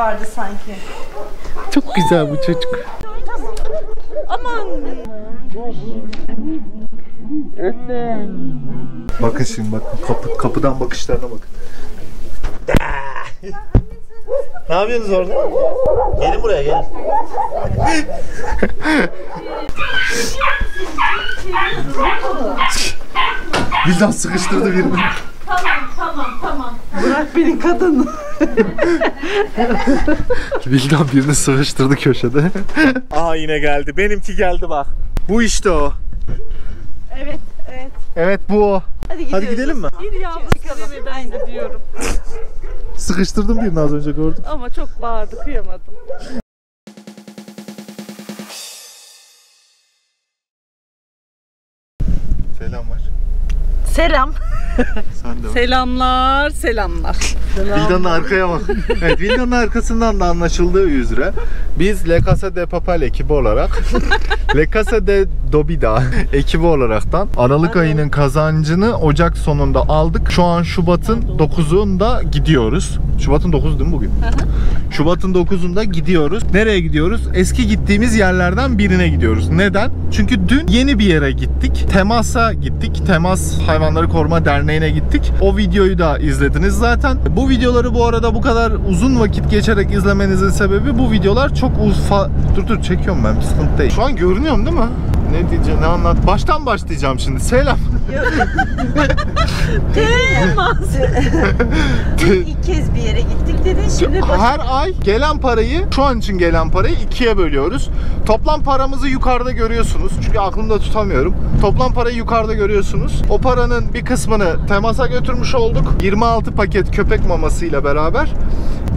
vardı sanki. Çok güzel bu çocuk. Aman. Bakın şimdi bakın. Kapıdan bakışlarına bakın. Ne yapıyorsunuz orada? Gelin buraya gelin. Vildan sıkıştırdı birini. Tamam. Bırak beni kadın. Vildan birini sıkıştırdı köşede. Aha yine geldi. Benimki geldi bak. Bu işte o. Evet. Evet bu o. Hadi gidelim mi? Gir yavrum. Çıkalım diyorum. Sıkıştırdım birini az önce gördüm. Ama çok bağırdı, kıyamadım. Selam var. Selam. Sen de var. Selamlar. Vildan'ın arkaya bak. Evet, Vildan'ın arkasından da anlaşıldığı üzere biz La Casa de Papel ekibi olarak La Casa de DoBiDa ekibi olaraktan Aralık ayının kazancını Ocak sonunda aldık. Şu an Şubat'ın 9'unda gidiyoruz. Şubat'ın 9'u değil mi bugün? Şubat'ın 9'unda gidiyoruz. Nereye gidiyoruz? Eski gittiğimiz yerlerden birine gidiyoruz. Neden? Çünkü dün yeni bir yere gittik. Temas'a gittik. Temas Hayvanları Koruma Derneği'ne gittik. O videoyu da izlediniz zaten. Bu videoları bu arada bu kadar uzun vakit geçerek izlemenizin sebebi bu videolar çok Dur çekiyorum ben, bir sıkıntı değil. Şu an görünüyorum değil mi? Ne diyeceğim, ne anlat? Baştan başlayacağım şimdi. Selam. Temas. İlk kez bir yere gittik dedin şimdi. Her ay gelen parayı, şu an için gelen parayı ikiye bölüyoruz. Toplam paramızı yukarıda görüyorsunuz. Çünkü aklımda tutamıyorum. Toplam parayı yukarıda görüyorsunuz. O paranın bir kısmını temasa götürmüş olduk. 26 paket köpek mamasıyla beraber.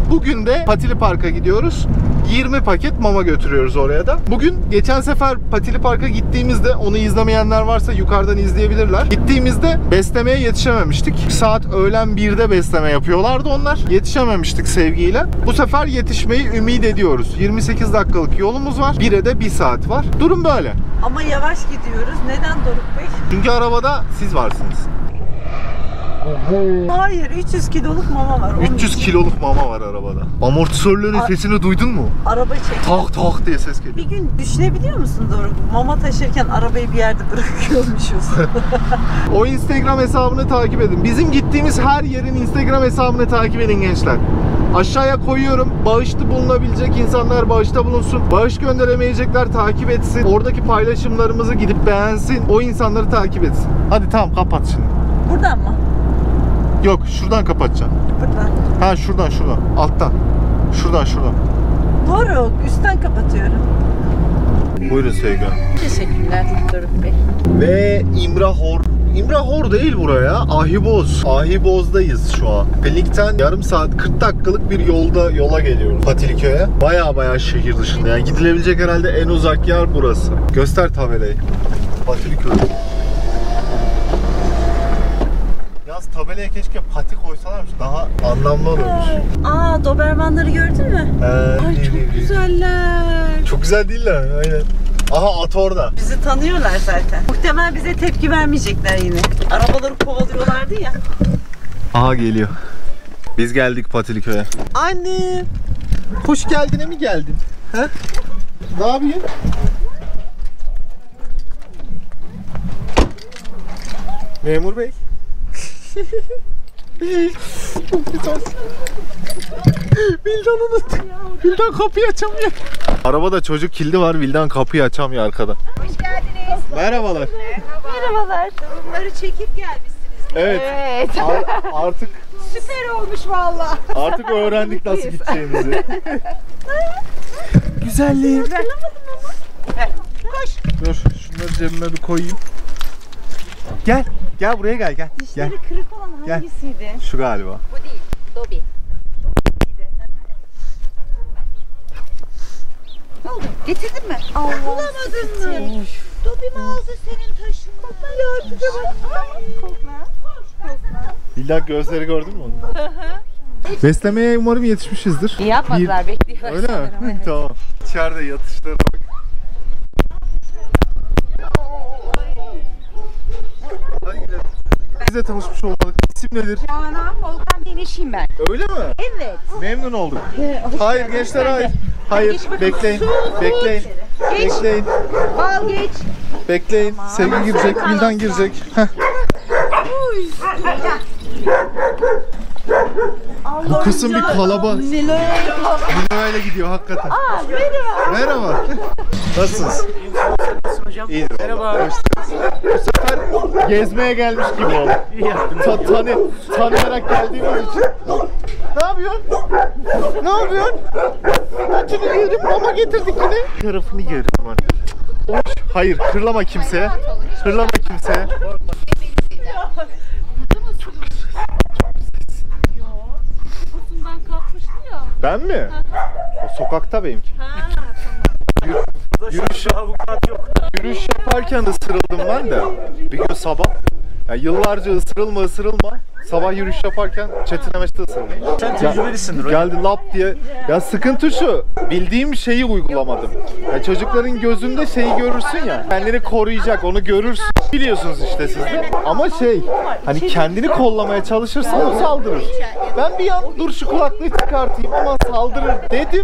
Bugün de Patili Park'a gidiyoruz. 20 paket mama götürüyoruz oraya da. Bugün geçen sefer Patili Park'a gittiğimizde, onu izlemeyenler varsa yukarıdan izleyebilirler. Gittiğimizde beslemeye yetişememiştik. Saat öğlen 1'de besleme yapıyorlardı onlar. Yetişememiştik Sevgi'yle. Bu sefer yetişmeyi ümit ediyoruz. 28 dakikalık yolumuz var. 1'e de 1 saat var. Durum böyle. Ama yavaş gidiyoruz. Neden Doruk Bey? Çünkü arabada siz varsınız. Hayır, 300 kiloluk mama var. 300 kiloluk mama var arabada. Amortisörlerin sesini duydun mu? Araba çekiyor. Tak tak diye ses geliyor. Bir gün düşünebiliyor musun Doruk? Mama taşırken arabayı bir yerde bırakıyormuşuz. O Instagram hesabını takip edin. Bizim gittiğimiz her yerin Instagram hesabını takip edin gençler. Aşağıya koyuyorum. Bağışta bulunabilecek insanlar bağışta bulunsun. Bağış gönderemeyecekler takip etsin. Oradaki paylaşımlarımızı gidip beğensin. O insanları takip etsin. Hadi tamam, kapat şimdi. Buradan mı? Yok, şuradan kapatacağım. Buradan. Ha, şuradan. Alttan. Şuradan. Doğru, üstten kapatıyorum. Buyurun Sevgi. Teşekkürler Doruk Bey. Ve İmrahor. İmrahor değil buraya. Ahiboz. Ahiboz'dayız şu an. Pelik'ten yarım saat 40 dakikalık bir yola geliyoruz. Patiliköy'e. Baya şehir dışında. Yani gidilebilecek herhalde en uzak yer burası. Göster tabelayı. Patiliköy. Tabelaya keşke pati koysalarmış, daha anlamlı olurmuş. Aa, Dobermanları gördün mü? Ay değil, çok değil. Güzeller. Çok güzel değiller, aynen. Aha, at orada. Bizi tanıyorlar zaten. Muhtemelen bize tepki vermeyecekler yine. Arabaları kovalıyorlardı ya. Aha geliyor. Biz geldik Patiliköy'e. Anne! Hoş geldine mi geldin? He? Ne yapıyorsun? Memur Bey. Vildan unut. Vildan kapıyı açamıyor. Arabada çocuk kilidi var. Vildan kapıyı açamıyor arkada. Hoş geldiniz. Merhabalar. Merhabalar. Bunları çekip gelmişsiniz. Evet. Artık süper olmuş vallahi. Artık öğrendik nasıl gideceğimizi. Güzelliği. Koş. Dur, şunları cebime bir koyayım. Gel. Gel buraya gel. Dişleri kırık olan hangisiydi? Gel. Şu galiba. Bu değil. Dobi. Dobi'ydi. Ne oldu? Getirdin mi? Bulamadın mı? Dobi mağazı senin taşın. Kokla yardımcı bak. Kokla. Vildan gözleri gördün mü onu? Beslemeye umarım yetişmişizdir. İyi yapmadılar. Bekliyorlar. Öyle mi? Evet. Tamam. İçeride yatışlara bak. Size tanışmış olmalık. isim nedir? Canan, Volkan Bey'in eşiyim ben. Öyle mi? Evet. Memnun olduk. Hayır gençler, hayır. Hayır, bekleyin. Bekleyin. Bekleyin. Al geç. Bekleyin. Sevgi girecek, Vildan girecek. Bu kısım bir kalabalık. Nilo'yla gidiyor hakikaten. Aa, merhaba. Merhaba. Nasılsınız? İyi. Merhaba. Bu sefer gezmeye gelmiş gibi oldu. İyi yaptın. Tanıyarak geldiğimiz için. Ne yapıyorsun? Ne yapıyorsun? Acını yiyorum ama getirdik yine. Tarafını yiyorum var. Hayır, kırlama kimseye. Kırlama kimseye. Ben mi? O sokakta benimki. Ha, tamam. Yürüyüş yaparken ısırıldım ben de. Bir gün sabah. Yani yıllarca ısırılma. Sabah yürüyüş yaparken çetinemeçte ısırıldım. Sen tecrübelisindir. Geldi lap diye. Ya sıkıntı şu. Bildiğim şeyi uygulamadım. Ya çocukların gözünde şeyi görürsün ya. Kendini koruyacak, onu görürsün. Biliyorsunuz işte siz de. Ama şey, hani kendini kollamaya çalışırsan o saldırır. Ben bir an dur şu kulaklığı çıkartayım ama saldırır dedim.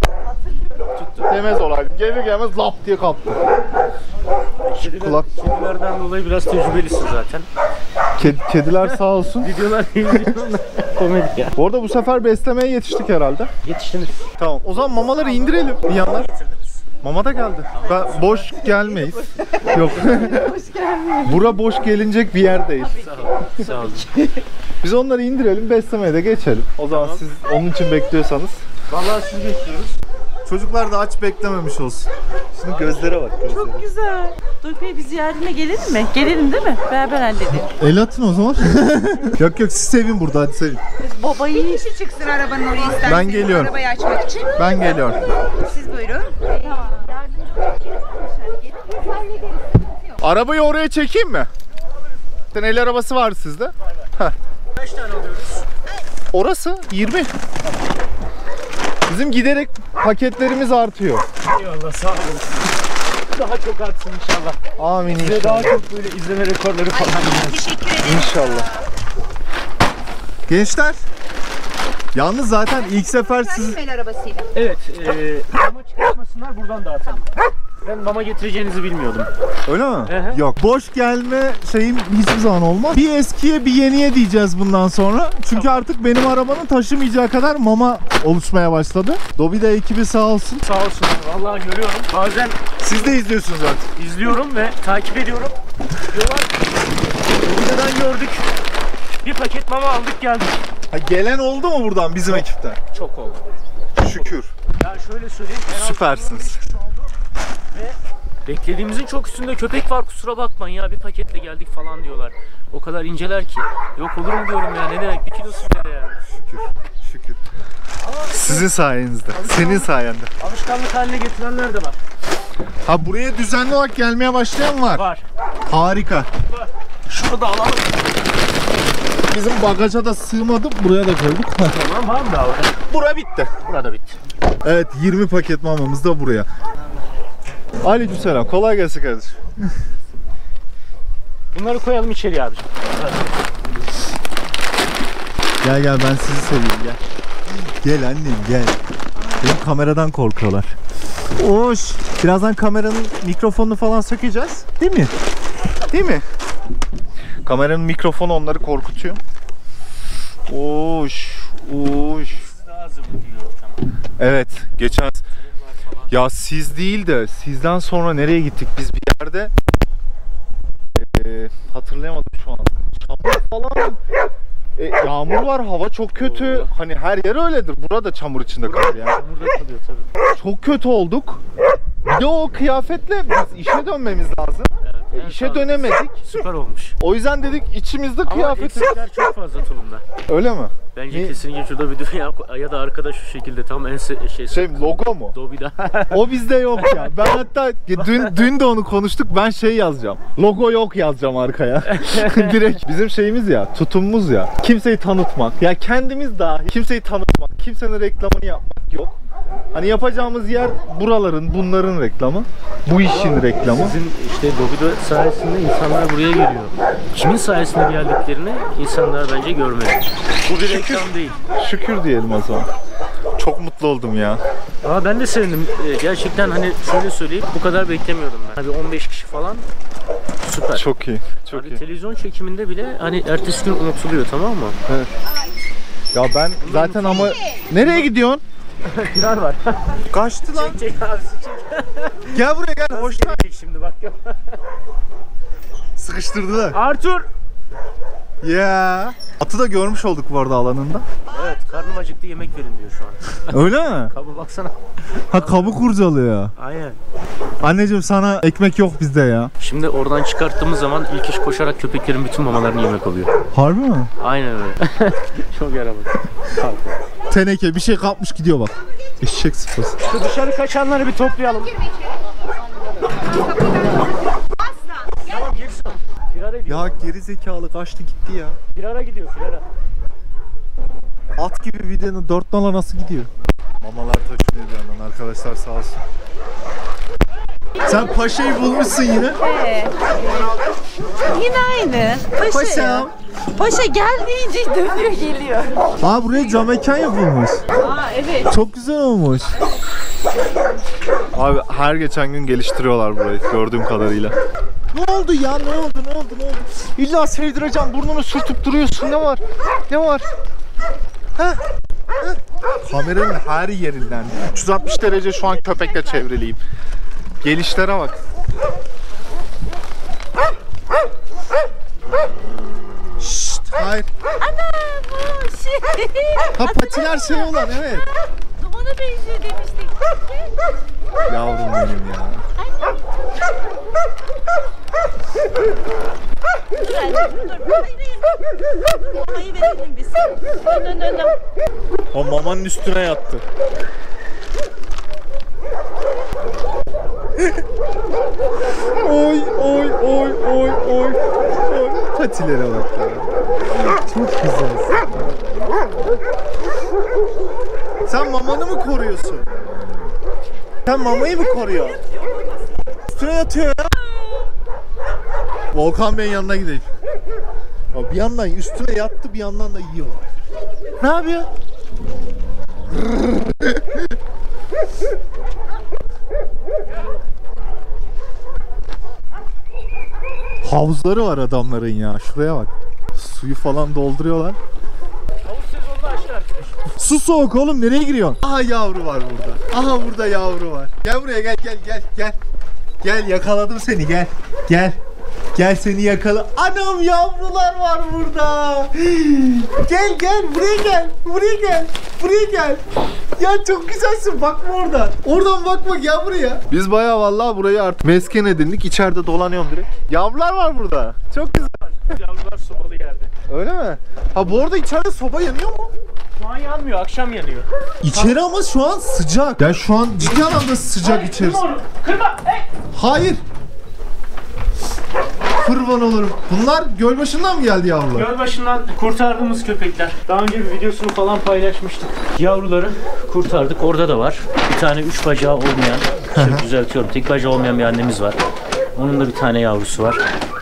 Demez olaydım. Gelir gelmez lap diye kaptı. Kedilerden dolayı biraz tecrübelisin zaten. Kediler sağ olsun. Videolar izliyorlar. Komedi ya. Bu arada bu sefer beslemeye yetiştik herhalde. Yetiştiniz. Tamam. O zaman mamaları indirelim. Bir yandan. Mama da geldi. Ben boş gelmeyiz. Yok. Boş gelmeyiz. Bura boş gelinecek bir yer değil. Sağ olun. Biz onları indirelim, beslemeye de geçelim. O zaman tamam. Siz onun için bekliyorsanız. Vallahi siz bekliyoruz. Çocuklar da aç beklememiş olsun. Şimdi gözlere bak. Gözlere. Çok güzel. Doruk Bey, biz yardıma gelelim mi? Gelelim değil mi? Beraber halledelim. El atın o zaman. yok siz sevin burada, hadi sevin. Babayı... Bir kişi çıksın arabanın oraya isterseniz. Ben geliyorum. Arabayı açmak için. Ben geliyorum. Siz buyurun. Tamam. Yardımcı olun. Arabayı oraya çekeyim mi? Bir el arabası var sizde. Kaç tane alıyoruz? Orası 20. Bizim giderek paketlerimiz artıyor. Eyvallah, sağ olun. Daha çok artsın inşallah. Amin inşallah. Size daha çok böyle izleme rekorları falan. Ay, teşekkür ederim. İnşallah. Gençler. Yalnız zaten ilk sefer siz... Evet. Mama çıkartmasınlar, buradan dağıtalım. Ben mama getireceğinizi bilmiyordum. Öyle mi? Hı-hı. Yok. Boş gelme şeyim hiçbir zaman olmaz. Bir eskiye bir yeniye diyeceğiz bundan sonra. Çünkü tamam. Artık benim arabanın taşımayacağı kadar mama oluşmaya başladı. DoBiDa ekibi sağ olsun. Sağ olsun. Vallahi görüyorum. Bazen siz de izliyorsunuz artık. İzliyorum ve takip ediyorum. Diyorlar ki DoBiDa'dan gördük. Bir paket mama aldık geldik. Ha, gelen oldu mu buradan bizim ekipten? Çok oldu. Şükür. Ya şöyle söyleyeyim. Süpersiniz. Ve beklediğimizin çok üstünde köpek var, kusura bakmayın ya, bir paketle geldik falan diyorlar. O kadar inceler ki. Yok olur mu diyorum ya, ne demek, bir kilosu bile yani. Şükür. Ama sizin sayenizde, senin sayende. Alışkanlık haline getirenler de var. Ha, buraya düzenli olarak gelmeye başlayan var. Var. Harika. Var. Şunu da alalım. Bizim bagaja da sığmadı, buraya da koyduk. Tamam abi, daha orada. Bura bitti. Burada bitti. Evet, 20 paket mamamız da buraya. Aleykümselam. Kolay gelsin kardeşim. Bunları koyalım içeriye abicim. Gel ben sizi seveyim gel. Gel annem gel. Benim kameradan korkuyorlar. Oş. Birazdan kameranın mikrofonunu falan sökeceğiz. Değil mi? Kameranın mikrofonu onları korkutuyor. Oş. Evet. Geçen... Ya siz değil de sizden sonra nereye gittik biz bir yerde? Hatırlayamadım şu an. Çamur falan. Yağmur var, hava çok kötü. Hani her yer öyledir. Burada çamur içinde kalıyor yani. Çamurda kalıyor tabii. Çok kötü olduk. Bir de o kıyafetle biz işe dönmemiz lazım. Evet, işe dönemedik. Süper olmuş. O yüzden dedik içimizde kıyafetler. Ama eksikler çok fazla tulumda. Öyle mi? Bence kesinlikle şurada bir dünya ya da arkadaş şu şekilde tam en logo mu? DoBiDa. O bizde yok ya. Ben hatta dün de onu konuştuk. Ben şey yazacağım. Logo yok yazacağım arkaya. Direkt bizim şeyimiz ya, tutumumuz ya. Kimseyi tanıtmak. Ya kendimiz dahi kimseyi tanıtmak. Kimsenin reklamını yapmak yok. Hani yapacağımız yer buraların, bunların reklamı. Bu işin reklamı. Sizin işte DoBiDa sayesinde insanlar buraya geliyor. Kimin sayesinde geldiklerini insanlar bence görmüyor. Bu bir reklam değil. Şükür diyelim o zaman. Çok mutlu oldum ya. Aa, ben de sevindim. Gerçekten hani şöyle söyleyip bu kadar beklemiyordum ben. Abi 15 kişi falan. Süper. Çok iyi. Çok abi iyi. Televizyon çekiminde bile hani ertesi gün unutuluyor, tamam mı? Evet. Ya ben zaten ama nereye gidiyorsun? Pilar var. Kaçtı lan. Çek abisi çek. Gel buraya gel. Hoşlan. Şimdi bak. Sıkıştırdılar. Arthur. Ya. Yeah. Atı da görmüş olduk bu arada alanında. Evet, karnım acıktı, yemek verin diyor şu an. Öyle mi? Kabı baksana. Ha, kabı kurcalıyor. Aynen. Anneciğim sana ekmek yok bizde ya. Şimdi oradan çıkarttığımız zaman ilk iş koşarak köpeklerin bütün mamalarını yemek oluyor. Harbi mi? Aynen öyle. Çok yaramaz. Teneke bir şey kapmış gidiyor bak. Eşek sıfası. Şu dışarı kaçanları bir toplayalım. Ya geri zekalı kaçtı gitti ya. Firara gidiyor, firara. At gibi videonun dört nala nasıl gidiyor? Mamalar taşınıyor bir yandan arkadaşlar, sağ olsun. Sen paşayı bulmuşsun yine. Evet. Yine aynı. Paşam. Paşa gel deyince dönüyor geliyor. Aa, buraya cam mekan yapılmış. Aa, evet. Çok güzel olmuş. Abi her geçen gün geliştiriyorlar burayı gördüğüm kadarıyla. Ne oldu ya? Ne oldu? İlla sevdireceğim. Burnunu sürtüp duruyorsun. Ne var? Ha? Kameranın her yerinden 360 derece şu an köpekle çevriliyim. Gelişlere bak. Şşt, hayır. Ana bu şey. Ha, patiler şey olan, evet. Dumana benziyor demiştik. Yavrum benim ya. Anne. Dur. Mamayı verelim biz. O mamanın üstüne yattı. Oy. Patilere bak ya. Çok güzelsin. Sen mamanı mı koruyorsun? Sen mamayı mı koruyor? Üstüne yatıyor ya. Volkan Bey'in yanına gidelim. Bir yandan üstüne yattı, bir yandan da yiyor. Ne yapıyor? Havuzları var adamların ya, şuraya bak. Suyu falan dolduruyorlar. Havuz sezonunu açtı arkadaşlar. Su soğuk oğlum, nereye giriyorsun? Aha yavru var burada. Aha burada yavru var. Gel buraya gel. Gel, yakaladım seni, gel. Gel seni yakala. Anam, yavrular var burada. Gel buraya gel. Ya çok güzelsin, bakma oradan. Oradan bakma, gel buraya. Biz bayağı vallahi burayı artık mesken edindik. İçeride dolanıyorum direkt. Yavrular var burada. Çok güzel. Yavrular sobalı yerde. Öyle mi? Ha, bu arada içeride soba yanıyor mu? Şu an yanmıyor, akşam yanıyor. İçeri ama şu an sıcak. Ya şu an ciddi anlamda sıcak içerisi. Kırma onu, kırma. Hey. Hayır. Kurban olurum. Bunlar Gölbaşı'ndan mı geldi yavrular? Gölbaşı'ndan kurtardığımız köpekler. Daha önce bir videosunu falan paylaşmıştık. Yavruları kurtardık. Orada da var. Bir tane üç bacağı olmayan, şöyle düzeltiyorum, tek bacağı olmayan bir annemiz var. Onun da bir tane yavrusu var.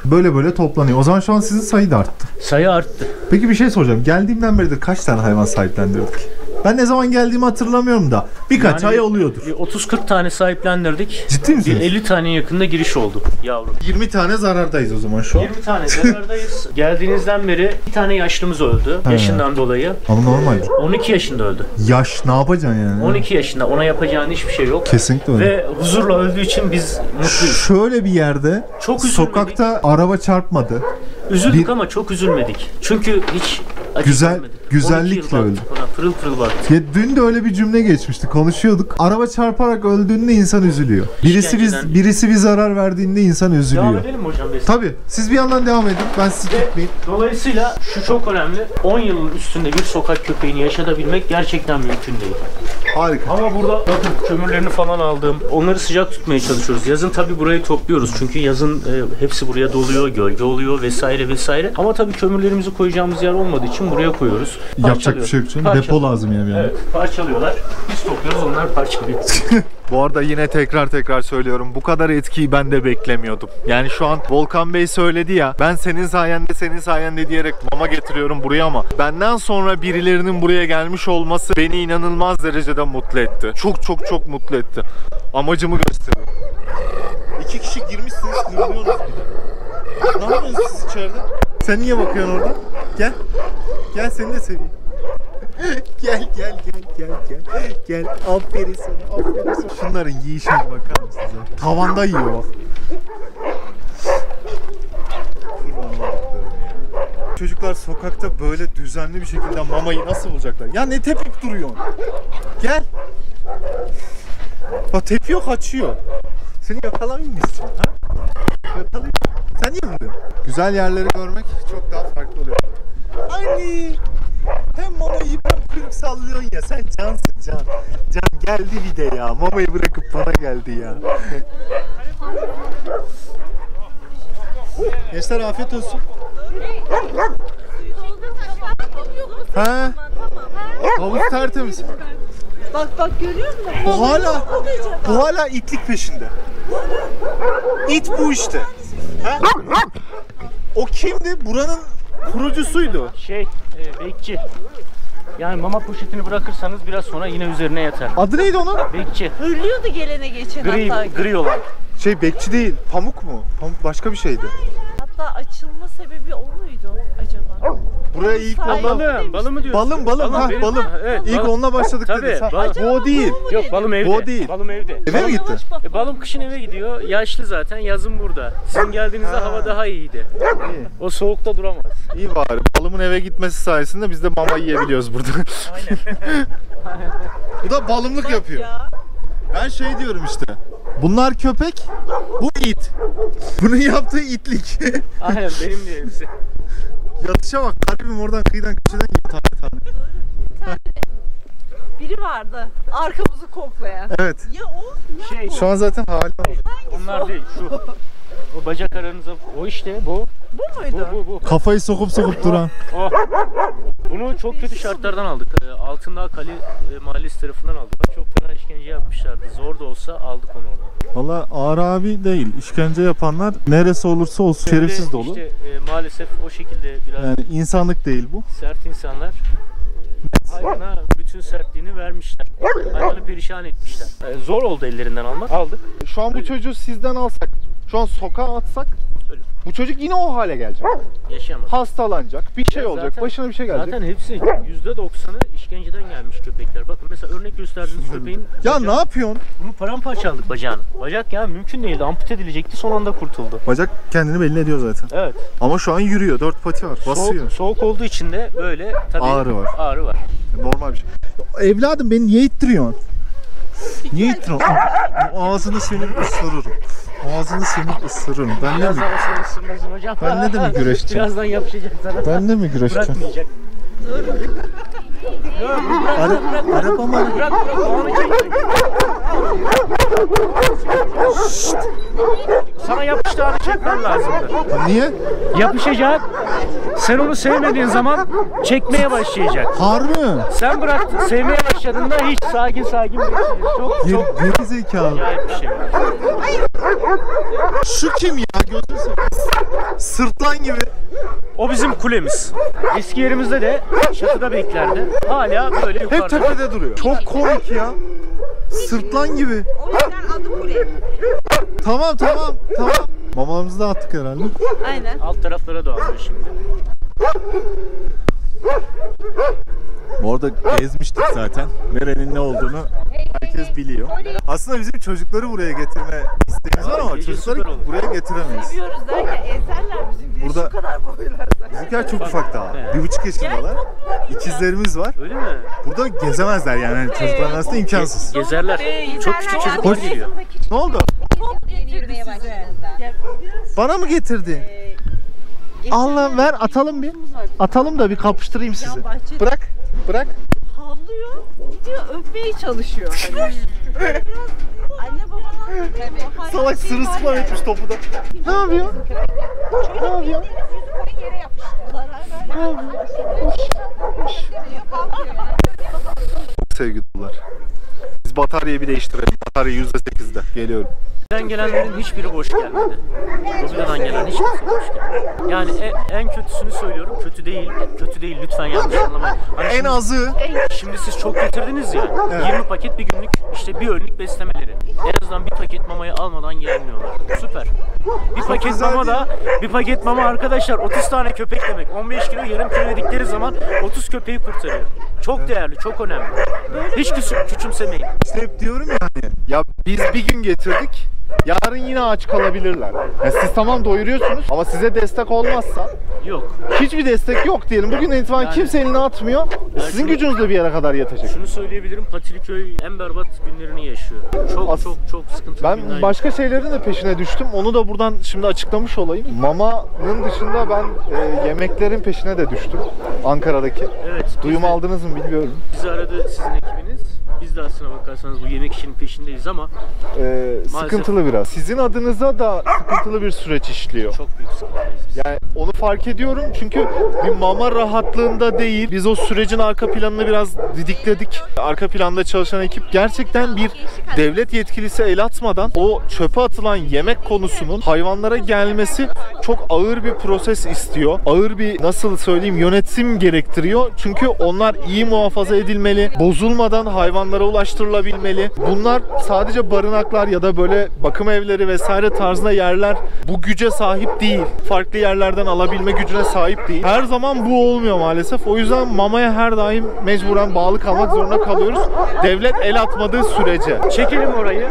Böyle toplanıyor. O zaman şu an sizin sayı da arttı. Sayı arttı. Peki bir şey soracağım. Geldiğimden beridir kaç tane hayvan sahiplendirdik? Ben ne zaman geldiğimi hatırlamıyorum da. Birkaç yani ay oluyordur. 30-40 tane sahiplendirdik. Ciddi misiniz? 50 tane yakında giriş oldu yavrum. 20 tane zarardayız o zaman şu an. 20 tane zarardayız. Geldiğinizden beri bir tane yaşlımız öldü. He. Yaşından dolayı. Ama normal. 12 yaşında öldü. Yaş ne yapacaksın yani? 12 yaşında, ona yapacağın hiçbir şey yok. Kesinlikle öyle. Ve huzurla öldüğü için biz mutluyuz. Şöyle bir yerde, çok sokakta araba çarpmadı. Üzüldük ama çok üzülmedik. Çünkü hiç güzellikle öldü. Pırıl pırıl baktı. Ya, dün de öyle bir cümle geçmişti. Konuşuyorduk. Araba çarparak öldüğünde insan üzülüyor. Birisi bir zarar verdiğinde insan üzülüyor. Devam edelim mi hocam? Tabii. Siz bir yandan devam edin. Ben sizi tutmayayım. Dolayısıyla şu çok önemli. 10 yılın üstünde bir sokak köpeğini yaşatabilmek gerçekten mümkün değil. Harika. Ama burada bakın kömürlerini falan aldım. Onları sıcak tutmaya çalışıyoruz. Yazın tabii burayı topluyoruz. Çünkü yazın hepsi buraya doluyor, gölge oluyor vesaire vesaire. Ama tabii kömürlerimizi koyacağımız yer olmadığı için buraya koyuyoruz. Yapacak bir şey yok canım. Depo lazım yani. Evet, parçalıyorlar. Biz topluyoruz, onlar parçalıyor. Bu arada yine tekrar söylüyorum. Bu kadar etkiyi ben de beklemiyordum. Yani şu an Volkan Bey söyledi ya, ben senin sayende diyerek mama getiriyorum buraya ama benden sonra birilerinin buraya gelmiş olması beni inanılmaz derecede mutlu etti. Çok mutlu etti. Amacımı gösteriyor. 2 kişi girmişsiniz, görüyorsunuz bile. Ne yapıyorsunuz siz içeride? Sen niye bakıyorsun orada? Gel. Gel seni de seveyim. Gel. Aferin sana. Şunların yiyişine bakar mısınız? Tavanda yiyor bak. Çocuklar sokakta böyle düzenli bir şekilde mamayı nasıl bulacaklar? Ya ne tepip duruyorsun? Gel. Bak tepiyor, kaçıyor. Seni yakalamayayım mı istiyorsun? Yakalayayım. Sen niye vuruyorsun? Güzel yerleri görmek çok daha farklı oluyor. Anne! Hem mamayı ben kırık sallıyorsun ya, sen cansın can. Can geldi bir de ya, mamayı bırakıp bana geldi ya. Gençler afiyet olsun. Ha? Havuz tertemiz. Bak görüyor musun? Bu hala itlik peşinde. İt bu işte. Ha? O kimdi? Buranın kurucusuydu. Bekçi. Yani mama poşetini bırakırsanız biraz sonra yine üzerine yatar. Adı neydi onun? Bekçi. Hırlıyordu gelene geçen hatta. Gri olan. Bekçi değil, pamuk mu? Pamuk başka bir şeydi. Hatta açılma sebebi o muydu acaba? Buraya ilk balı mı diyorsun? Balım. Evet, ilk onunla başladık dedi. Bu değil. Yok, balım evde. Balım evde. Eve mi gitti? Balım kışın eve gidiyor. Yaşlı zaten, yazın burada. Sizin geldiğinizde hava daha iyiydi. İyi. O soğukta duramaz. İyi bari. Balımın eve gitmesi sayesinde biz de mama yiyebiliyoruz burada. Aynen. Bu da balımlık yapıyor. Ya. Ben şey diyorum işte. Bunlar köpek, bu it. Bunun yaptığı itlik. Aynen benim diye hepsi. Yatışa bak, kalbim oradan kıyıdan köşeden gibi tane. Biri vardı, arkamızı koklayan. Evet. Ya o, ya bu. Şu an zaten hali var. Onlar değil, şu. O bacak aranıza, o işte bu. Bu muydu? Bu. Kafayı sokup duran. Oh. Bunu çok kötü şartlardan aldık. Altındağ Kalesi mahallesi tarafından aldık. Çok fena işkence yapmışlardı. Zor da olsa aldık onu oradan. Valla ağır abi değil. İşkence yapanlar neresi olursa olsun şerefsiz dolu. İşte maalesef o şekilde biraz... Yani insanlık değil bu. Sert insanlar. Hayvana bütün sertliğini vermişler. Hayvanı perişan etmişler. Zor oldu ellerinden almak. Aldık. Şu an bu çocuğu sizden alsak, şu an sokağa atsak, öyle. Bu çocuk yine o hale gelecek. Yaşayamaz. Hastalanacak, bir şey olacak, zaten, başına bir şey gelecek. Zaten hepsi %90'ı işkenceden gelmiş köpekler. Bakın mesela örnek gösterdiğiniz köpeğin... Ya bacağı, ne yapıyorsun? Bunu paramparça aldık bacağını. Bacak ya mümkün değildi, ampute edilecekti, son anda kurtuldu. Bacak kendini belli ediyor zaten. Evet. Ama şu an yürüyor, 4 pati var, basıyor. Soğuk olduğu için de böyle tabii ağrı var. Normal bir şey. Evladım beni niye ittiriyorsun? Niye ittiriyorsun? Ağzını senin ısırırım. Ben ne mi? Ben ne de mi güreşeceğim? Birazdan yapışacak sana. Ben ne mi güreşeceğim? Bırakmayacak. Araba mı? Bırak. Onu çekecek. Sana yapıştığını çekmen lazımdır. Niye? Yapışacak. Sen onu sevmediğin zaman çekmeye başlayacak. Harbi mi? Sen bıraktın, sevmeye başladığında hiç sakin geçecek. Çok geri zekalı. Acayip bir şey var. Şu kim ya? Gözünü seveyim. Sırtlan gibi. O bizim kulemiz. Eski yerimizde de çatıda beklerdi. Hala böyle yukarıda. Hep tepede duruyor. Çok komik ya. Sırtlan gibi. O yüzden adı kule. Tamam. Mamalarımızı da attık herhalde. Aynen. Alt taraflara dağılıyor şimdi. Bu arada gezmiştik zaten. Nerenin ne olduğunu herkes biliyor. Aslında bizim çocukları buraya getirme isteğimiz var ama çocukları buraya getiremeyiz. Seviyoruz derken ezerler bizimkileri şu kadar boylar. Bizimkiler çok ufak daha. 1,5 yaşındalar. İkizlerimiz var. Öyle mi? Burada gezemezler yani çocuklar aslında imkansız. Gezerler. Çok küçük çocuklar geliyor. Ne oldu? Top getirdi size. Bana mı getirdi? Allah ver atalım da bir kapıştırayım sizi. Bırak. Havlu alıyor, gidiyor öpmeye çalışıyor. Hani. Anne babadan tabii. Salak sırılsıklam etmiş topu da. Ne yapıyor? Ne yapıyor? Yere yapıştı. Ne yapıyor? Sevgili dostlar, biz bataryayı bir değiştirelim. Batarya %8'de. Geliyorum. Robidan gelenlerin hiçbiri boş gelmedi. Robidan'dan gelen hiçbirisi boş gelmedi. Yani en kötüsünü söylüyorum. Kötü değil lütfen yanlış anlamayın. Hani en azı. Şimdi siz çok getirdiniz ya. Evet. 20 paket bir günlük işte bir öğünlük beslemeleri. En azından bir paket mamayı almadan gelmiyorlar. Süper. Bir paket mama da arkadaşlar 30 tane köpek demek. 15 kilo yarım kilo yedikleri zaman 30 köpeği kurtarıyor. Çok değerli, çok önemli. Hiç küçümsemeyin. Hep diyorum ya hani. Ya biz bir gün getirdik. Yarın yine aç kalabilirler. Yani siz tamam doyuruyorsunuz ama size destek olmazsa yok. Hiçbir destek yok diyelim. Bugün itibaren yani, kimse elini atmıyor. Yani sizin gücünüz de bir yere kadar yetecek. Şunu söyleyebilirim. Patiliköy en berbat günlerini yaşıyor. Çok çok sıkıntılı. Ben başka şeylerin de peşine düştüm. Onu da buradan şimdi açıklamış olayım. Mama'nın dışında ben yemeklerin peşine de düştüm. Ankara'daki. Evet. Duyum aldınız mı bilmiyorum. Bizi aradı sizin ekibiniz. Biz de aslına bakarsanız bu yemek işinin peşindeyiz ama sıkıntılı biraz. Sizin adınıza da sıkıntılı bir süreç işliyor. Çok büyük sıkıntıdayız biz. Yani onu fark ediyorum çünkü bir mama rahatlığında değil. Biz o sürecin arka planını biraz didikledik. Arka planda çalışan ekip gerçekten bir devlet yetkilisi el atmadan o çöpe atılan yemek konusunun hayvanlara gelmesi çok ağır bir proses istiyor. Ağır bir nasıl söyleyeyim yönetim gerektiriyor. Çünkü onlar iyi muhafaza edilmeli. Bozulmadan hayvan ulaştırılabilmeli. Bunlar sadece barınaklar ya da böyle bakım evleri vesaire tarzında yerler bu güce sahip değil. Farklı yerlerden alabilme gücüne sahip değil. Her zaman bu olmuyor maalesef. O yüzden mamaya her daim mecburen bağlı kalmak zorunda kalıyoruz. Devlet el atmadığı sürece. Çekelim orayı.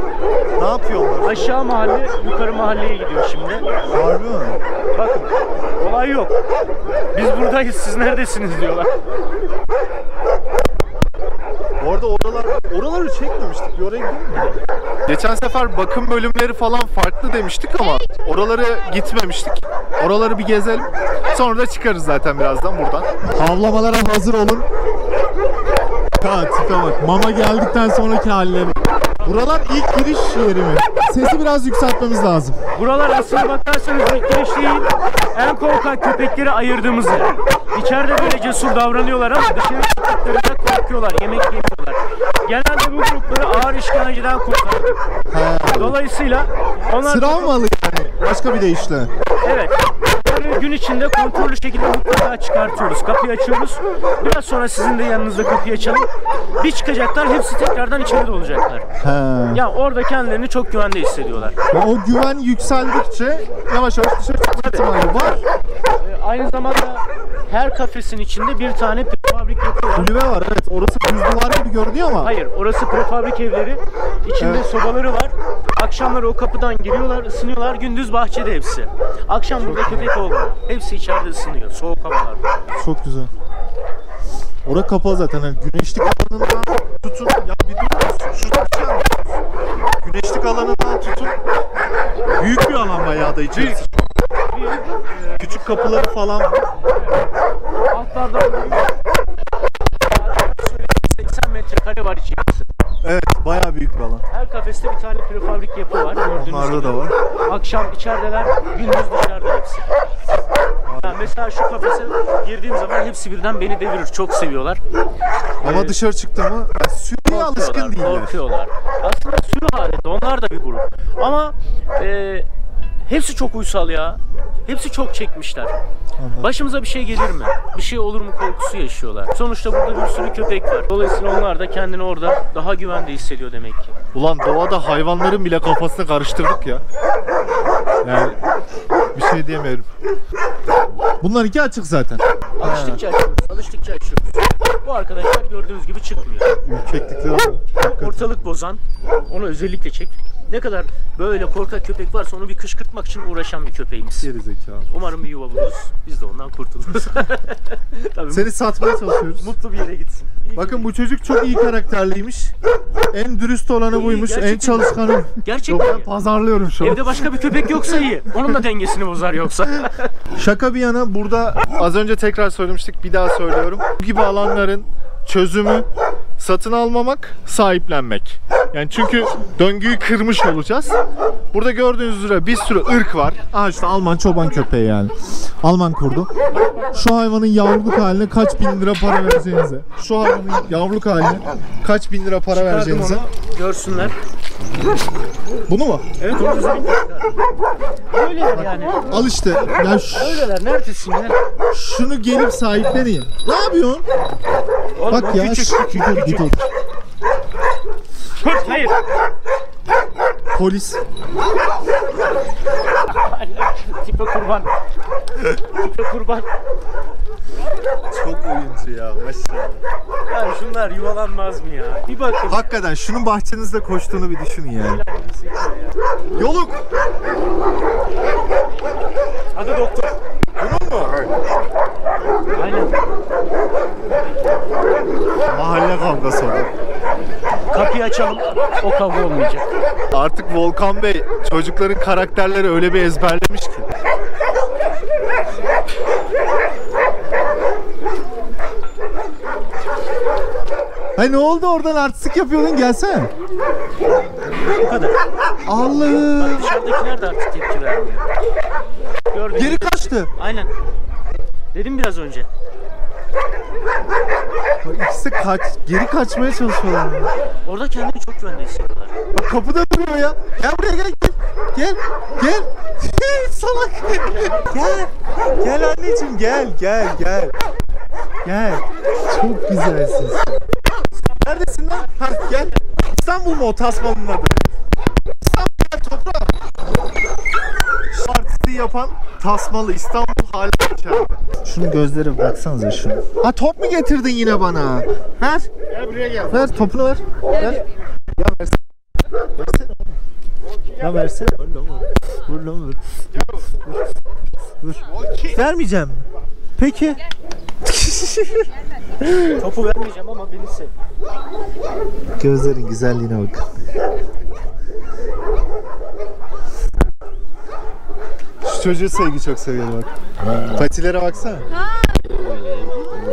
Ne yapıyorlar? Aşağı mahalle, yukarı mahalleye gidiyor şimdi. Harbi mi? Bakın, olay yok. Biz buradayız, siz neredesiniz diyorlar. Bu arada oraları çekmemiştik. Bir oraya gidelim mi? Geçen sefer bakım bölümleri falan farklı demiştik ama oraları gitmemiştik. Oraları bir gezelim. Sonra da çıkarız zaten birazdan buradan. Havlamalara hazır olun. Tipe bak. Mama geldikten sonraki haline bak. Buralar ilk giriş yeri mi? Sesi biraz yükseltmemiz lazım. Buralar aslına bakarsanız ilk giriş değil, en korkak köpekleri ayırdığımız yer. İçeride böyle cesur davranıyorlar ama dışarı çıktıklarında korkuyorlar, yemek yemiyorlar. Genelde bu grupları ağır işkenceden kurtardık. Dolayısıyla onlar... Travmalı yani, başka bir deyişle. Evet. Gün içinde kontrollü şekilde mutlaka çıkartıyoruz. Kapıyı açıyoruz. Biraz sonra sizin de yanınızda kapıyı açalım. Bir çıkacaklar, hepsi tekrardan içeride olacaklar. Ya yani orada kendilerini çok güvende hissediyorlar. O güven yükseldikçe yavaş yavaş dışarı çıkma ihtimali var. Aynı zamanda her kafesin içinde bir tane prefabrik yapıyorlar. Kulübe var, evet. Orası düz duvar gibi görünüyor ama. Hayır, orası prefabrik evleri. İçinde sobaları var. Akşamları o kapıdan giriyorlar, ısınıyorlar. Gündüz bahçede hepsi. Akşam çok burada köpek olmuyor. Hepsi içeride ısınıyor. Soğuk havalarda. Çok güzel. Orası kapalı zaten. Yani güneşlik alanından tutun. Ya bir durun. Şurada bir şey anlatıyorsun. Güneşlik alanından tutun. Büyük bir alan bayağı da içerisi. Küçük kapıları falan. Altlardan bir 80 metrekare var içerisi. Evet, bayağı büyük bir alan. Her kafeste bir tane prefabrik yapı var. Onlarda da var. Akşam içerideler, gündüz dışarıda hepsi. Yani mesela şu kafese girdiğim zaman hepsi birden beni devirir. Çok seviyorlar. Ama dışarı çıktı mı? Sürüye alışkın değiller. Korkuyorlar. Aslında sürü halinde. Onlar da bir grup. Ama hepsi çok uysal ya. Hepsi çok çekmişler. Başımıza bir şey gelir mi? Bir şey olur mu korkusu yaşıyorlar. Sonuçta burada bir sürü köpek var. Dolayısıyla onlar da kendini orada daha güvende hissediyor demek ki. Ulan doğada hayvanların bile kafasını karıştırdık ya. Yani bir şey diyemiyorum. Bunlar iki açık zaten. Alıştıkça açıyoruz, alıştıkça açıyoruz. Bu arkadaşlar gördüğünüz gibi çıkmıyor. Ortalık bozan, onu özellikle çek. Ne kadar böyle korkak köpek varsa onu bir kışkırtmak için uğraşan bir köpeğimiz. Gerizekalı. Umarım bir yuva buluruz. Biz de ondan kurtuluruz. Seni satmaya çalışıyoruz. Mutlu bir yere gitsin. İyi bakın bu çocuk çok iyi karakterliymiş. En dürüst olanı buymuş. Gerçekten. En çalışkanı. Gerçekten. Ben pazarlıyorum şu an. Evde başka bir köpek yoksa iyi. Onun da dengesini bozar yoksa. Şaka bir yana burada az önce tekrar söylemiştik. Bir daha söylüyorum. Bu gibi alanların çözümü satın almamak, sahiplenmek. Yani çünkü döngüyü kırmış olacağız. Burada gördüğünüz üzere bir sürü ırk var. Aa işte Alman çoban köpeği yani. Alman kurdu. Şu hayvanın yavruluk haline kaç bin lira para vereceğinize. Şu hayvanın yavruluk haline kaç bin lira para vereceğinize. Görsünler. Bunu mu? Evet, onu düzenledim. Öyleler yani. Al işte. Ya öyleler, neredesin ya? Şunu gelip sahipleneyim. Ne yapıyorsun? Oğlum, bak ya, küçük. Hayır. Polis. Tipe kurban. Tipe kurban. Çok oyuncu ya, maşallah. Ya şunlar yuvalanmaz mı ya? Bir bakın. Hakikaten şunun bahçenizde koştuğunu bir düşünün yani. Yoluk. Adı doktor. Bunun mu? Aynen. Mahalle kavgası oldu. Kapıyı açalım, o kavga olmayacak. Artık Volkan Bey çocukların karakterleri öyle bir ezberlemiş ki. Hay ne oldu, oradan artistik yapıyordun, gelsene. Bu kadar. Allah. Bak dışarıdakiler de artık tepki vermiyor. Geri kaçtı. Aynen. Dedim biraz önce. İkisi geri kaçmaya çalışıyorlar. Orada kendini çok güvende hissediyorlar. Bak kapıda duruyor ya. Gel buraya, gel. Salak. Gel anneciğim, gel. Çok güzelsin. Neredesin lan? Ha, gel. İstanbul mu o tasmanın adı? İstanbul, toprağa. Artistliği yapan tasmalı İstanbul hali içeride. Şunun gözleri baksanıza şunu. Ha, top mu getirdin yine bana? Ver. Gel buraya gel. Ver topunu, ver. Ver. Ya versene. Ya versene. Vur lan vur. Vermeyeceğim. Peki. Topu vermeyeceğim ama beni sev. Gözlerin güzelliğine bakın. Şu çocuğu Sevgi çok seviyor bak. Patilere baksana. Ha.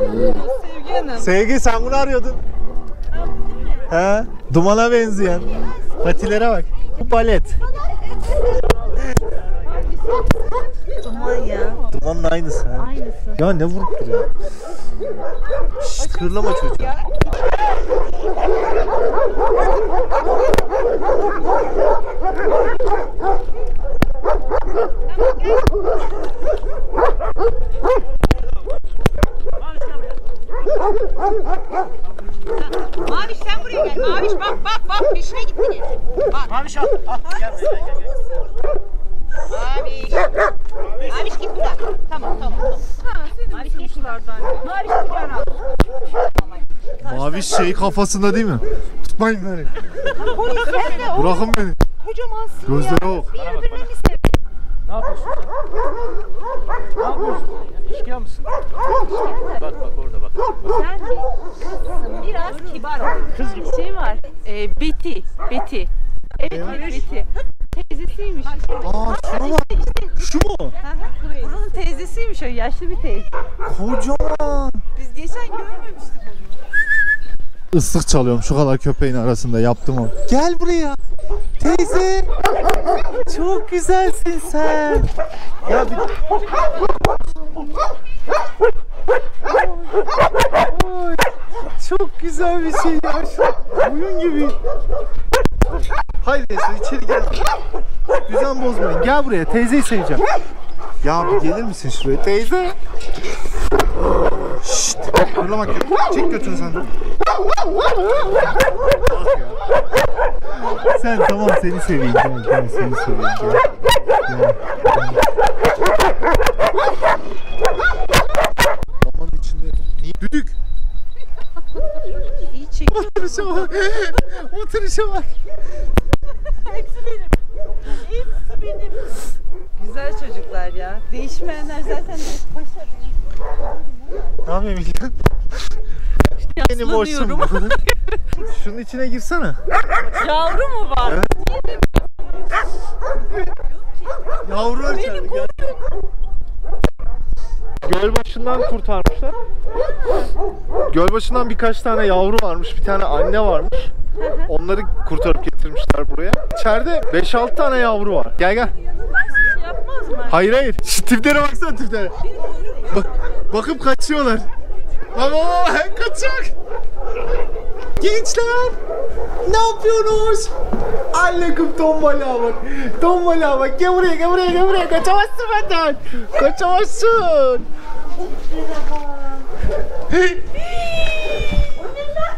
Sevgi Hanım. Sevgi, sen bunu arıyordun. Ha? Dumana benzeyen. Patilere bak. Bu balet. Duman ya. Dumanın aynısı. Ha? Aynısı. Ya ne vurup duruyor. Şşşt, hırlama çocuğu. Maviş, sen buraya gel. Maviş bak peşine gitti. Bak. Maviş al. Gel. Maviş git buradan. Tamam. Maviş git buradan. Maviş buradan al. Maviş şey kafasında değil mi? Tutmayın beni. Bırakın beni. Kocaman siyah. Gözleri yok. Bir öbürünü sev. Ne yapıyorsun? İşkıya mısın? Bak orada bak. Sen biraz kibar ol. Kız gibi. Şey var. Beti. Evet, Beti. Teyzesiymiş. Aa, şuna bak. Şu mu? Buranın teyzesiymiş o, yaşlı bir teyze. Kocaman. Biz geçen görmemiştik onu. Islık çalıyorum şu kadar köpeğin arasında, yaptım onu. Gel buraya. Teyze. Çok güzelsin sen. Ya bir... Oy, çok güzel bir şey ya. Şu oyun gibi. Haydi siz içeri gel. Düzen bozmayın. Gel buraya. Teyzeyi seveceğim. Ya bir gelir misin şuraya? Teyze. Şşşt. Fırlamak yok. Çek götünü sen. Sen tamam, seni seveyim. Tamam seni seveyim. Tamam. Aman içinde. Niye? Düdük. İyi çekti. Oturuşa bak. Hepsi benim. Güzel çocuklar ya. Değişmeyenler zaten de başa benim. Ne yapayım İlhan? İşte beni borçum. Şunun içine girsene. Yavru mu var? Evet. Yavru açar. Gel. Gölbaşı'ndan kurtarmışlar. Gölbaşı'ndan birkaç tane yavru varmış, bir tane anne varmış. Onları kurtarıp getirmişler buraya. İçeride 5-6 tane yavru var. Gel gel. Yapmaz mı? Hayır hayır. Şu tiplere baksana, tiplere. Bakıp kaçıyorlar. Baba hem kaçacak. Gençler, ne yapıyorsunuz? Aleyküm tombala bak. Tombala bak. Gel buraya, gel buraya, gel buraya. Kaçamazsın benden. Kaçamazsın.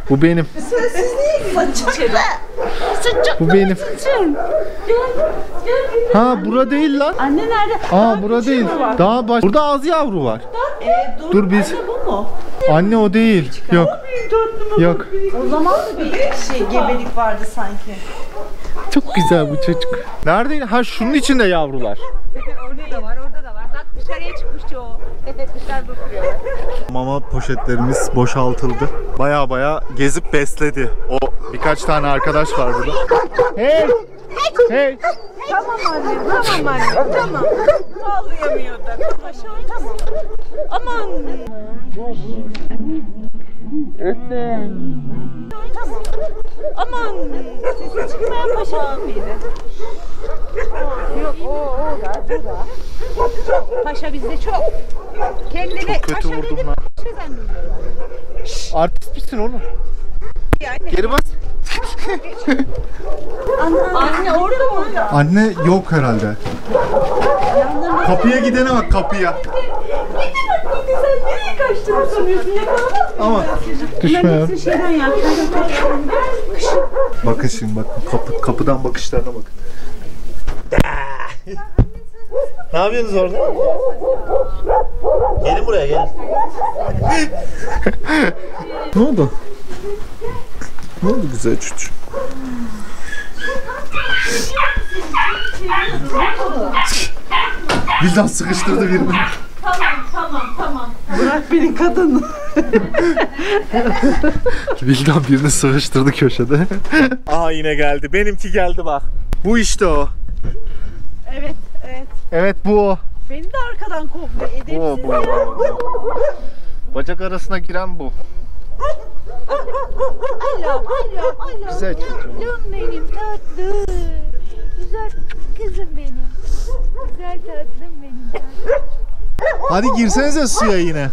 Bu benim. Siz niye gidiyorsunuz? Bu benim. Ha, bura değil lan. Anne nerede? Aa, bura değil. Daha baş. Burada az yavru var. Dur biz. Anne o değil. Yok. Yok. O zaman da bir şey, gebelik vardı sanki. Çok güzel bu çocuk. Neredeydi? Ha, şunun içinde yavrular. Orada da var, orada da var. Bak dışarıya çıkmıştı o. Dışarı bakıyor. Mama poşetlerimiz boşaltıldı. Baya baya gezip besledi. O birkaç tane arkadaş var burada. Hey! Hey! Tamam anne, tamam anne, tamam. Ağlayamıyor da. Tamam. Aman! Anne. Tamam. Aman. Sesi çıkmayan paşa mıydı? Yok, o da. Paşa bizde çok. Kendine çok kötü vurdum lan. Artist misin oğlum? Yani. Geri bas. Anne orada mı? Anne yok herhalde. Kapıya gidene bak, kapıya. Sen nereye kaçtığını sanıyorsun? Yakaladın mı? Ama düşme. Bakın şimdi, bakın kapıdan bakışlarına bakın. Ne yapıyorsunuz orada? Gelin buraya, gelin. Ne oldu? Ne oldu güzel çocuk? Vildan sıkıştırdı birini. Tamam. Bırak beni kadın. Vildan birini sıkıştırdı köşede. Aha yine geldi. Benimki geldi bak. Bu işte o. Evet. Evet bu o. Beni de arkadan kovdu. Bu. Bacak arasına giren bu. Alo. Güzel tatlım benim tatlım. Güzel kızım benim. Güzel tatlım benim tatlım. Hadi girsenize suya yine.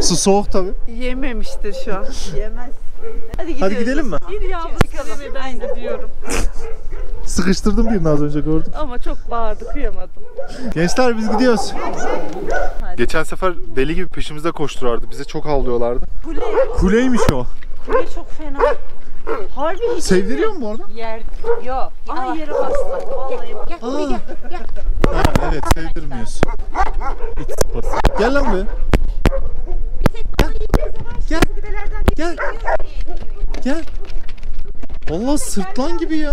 Su soğuk tabi. Yememiştir şu an. Yemez. Hadi gidelim mi? Gir yavrum, ben gidiyorum. Sıkıştırdım birini az önce, gördüm. Ama çok bağırdı, kıyamadım. Gençler biz gidiyoruz. Hadi. Geçen sefer deli gibi peşimizde koşturardı. Bize çok havlıyorlardı. Kuleymiş o. Kule çok fena. Harbi hiç sevdiriyor mu bu arada? Yer yok. Ay yere bastı. Gel. Evet, sevdirmiyorsun. Gel lan be. Gel. Vallahi sırtlan gibi ya.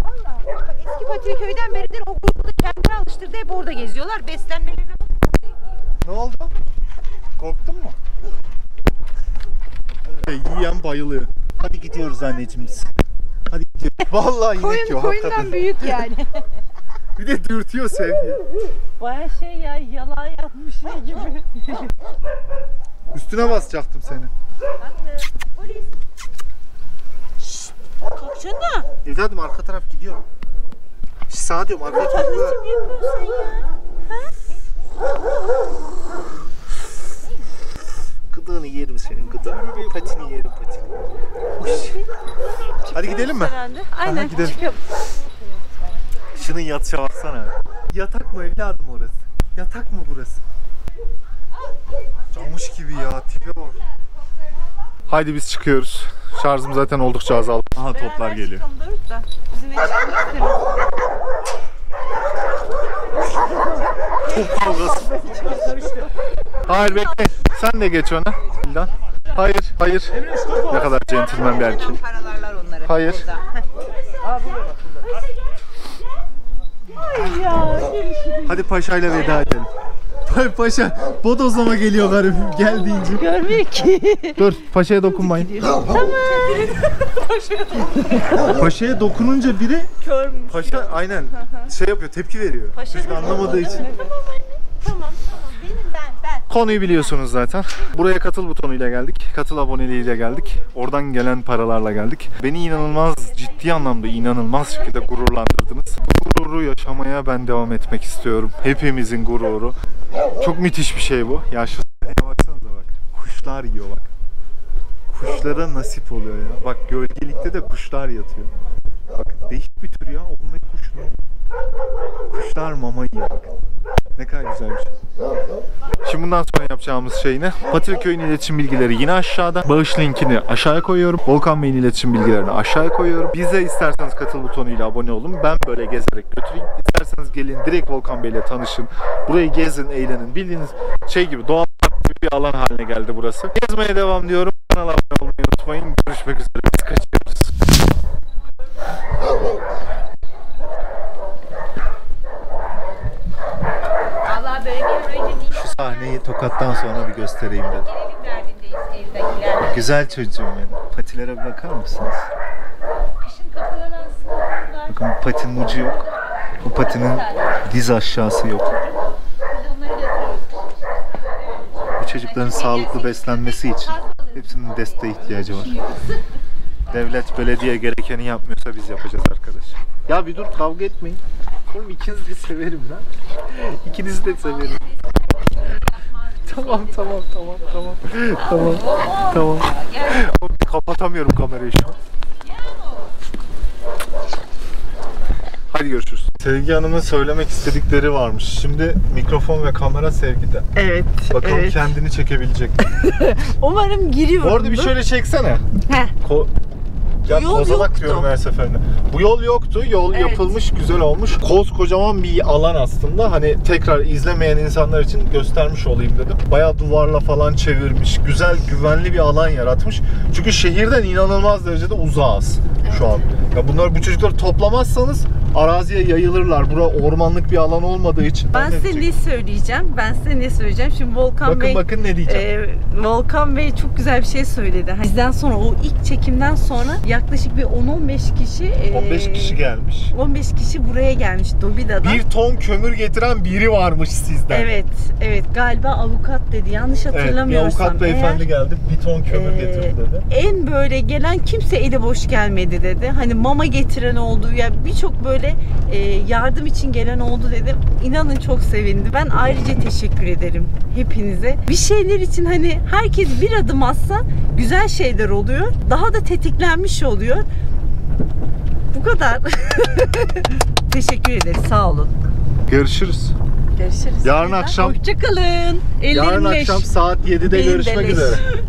Vallahi eski Patiliköy'den beridir o grubu da kendine alıştırdı. Hep orada geziyorlar. Beslenmelerine bak. Ne oldu? Korktun mu? Yiyen bayılıyor. Hadi gidiyoruz anneciğim biz. Hadi gidiyoruz. Vallahi inek yok. Koyundan büyük yani. Bir de dürtüyor Sevgi. Baya şey ya, yalan yapmış şey gibi. Üstüne basacaktım seni. Anne, polis. Şşşt, kalksana. Evladım arka taraf gidiyor. Sağa diyorum, arka taraf gidiyor. Anneciğim yapıyorsun ya. Gıdığını yerim senin, gıdığını. Patini yerim, patini. Hadi gidelim mi? Aynen. Aha, gidelim. Çıkıyorum. Şunun yatışa baksana. Yatak mı evladım orası? Yatak mı burası? Camış gibi ya, tipe bak. Haydi biz çıkıyoruz. Şarjım zaten oldukça azaldı. Aha toplar geliyor. Top kavgası. Hayır bekle. Sen de geç ona. Hayır. Ne kadar centilmen bir erkek. Hayır. Ay ya. Hadi paşayla veda edelim. Paşa bodozlama geliyor garip. Gel deyince. Görmüyor ki. Dur, paşaya dokunmayın. Tamam. Paşaya dokununca biri paşa aynen şey yapıyor, tepki veriyor. Paşa anlamadığı için. Tamam. Konuyu biliyorsunuz zaten. Buraya katıl butonuyla geldik. Katıl aboneliğiyle geldik. Oradan gelen paralarla geldik. Beni inanılmaz, ciddi anlamda inanılmaz şekilde gururlandırdınız. Bu gururu yaşamaya ben devam etmek istiyorum. Hepimizin gururu. Çok müthiş bir şey bu. Ya şu baksanıza bak. Kuşlar yiyor bak. Kuşlara nasip oluyor ya. Bak gölgelikte de kuşlar yatıyor. Bak değişik bir tür ya. Onunla kuşun. Kuşlar mama yiyor bak. Ne kadar güzel bir şey. Şimdi bundan sonra yapacağımız şey ne? Patiliköy'ün iletişim bilgileri yine aşağıda. Bağış linkini aşağıya koyuyorum. Volkan Bey'in iletişim bilgilerini aşağıya koyuyorum. Bize isterseniz katıl butonuyla abone olun. Ben böyle gezerek götüreyim. İsterseniz gelin direkt Volkan Bey'le tanışın. Burayı gezin, eğlenin. Bildiğiniz şey gibi doğal bir alan haline geldi burası. Gezmeye devam diyorum. Kanala abone olmayı unutmayın. Görüşmek üzere. Biz kaçıyoruz. Şu sahneyi Tokat'tan sonra bir göstereyim dedim. Güzel çocuğum benim. Patilere bir bakar mısınız? Bakın bu patinin ucu yok. Bu patinin diz aşağısı yok. Bu çocukların sağlıklı beslenmesi için hepsinin desteğe ihtiyacı var. Devlet, belediye gerekeni yapmıyorsa biz yapacağız arkadaşlar. Ya bir dur, kavga etmeyin. Oğlum ikinizi de severim lan. İkinizi de severim. Tamam. Tamam. Kapatamıyorum kamerayı şu an. Hadi görüşürüz. Sevgi Hanım'ın söylemek istedikleri varmış. Şimdi mikrofon ve kamera Sevgi'de. Evet. Bakalım kendini çekebilecek. Umarım giriyorum. Bu arada bir şöyle çeksene. Ya kozalak diyorum her seferinde. Bu yol yoktu. Yol yapılmış, güzel olmuş. Koskocaman bir alan aslında. Hani tekrar izlemeyen insanlar için göstermiş olayım dedim. Bayağı duvarla falan çevirmiş. Güzel, güvenli bir alan yaratmış. Çünkü şehirden inanılmaz derecede uzağız şu an. Ya bunlar, bu çocukları toplamazsanız araziye yayılırlar. Bura ormanlık bir alan olmadığı için. Ben size ne söyleyeceğim? Şimdi Volkan Bey... Bakın ne diyeceğim. Volkan Bey çok güzel bir şey söyledi. Bizden sonra, o ilk çekimden sonra yaklaşık bir 10-15 kişi... 15 kişi gelmiş. 15 kişi buraya gelmiş DoBiDa'dan. 1 ton kömür getiren biri varmış sizden. Evet. Galiba avukat dedi. Yanlış hatırlamıyorsam. Evet, avukat beyefendi geldi. 1 ton kömür getirdi dedi. En böyle gelen kimse eli boş gelmedi dedi. Hani mama getiren oldu. Ya birçok böyle yardım için gelen oldu dedim. İnanın çok sevindim. Ben ayrıca teşekkür ederim hepinize. Bir şeyler için hani herkes bir adım atsa güzel şeyler oluyor. Daha da tetiklenmiş oluyor. Bu kadar. Teşekkür ederim. Sağ olun. Görüşürüz. Yarın akşam. Hoşçakalın. Yarın akşam saat 7'de görüşmek üzere.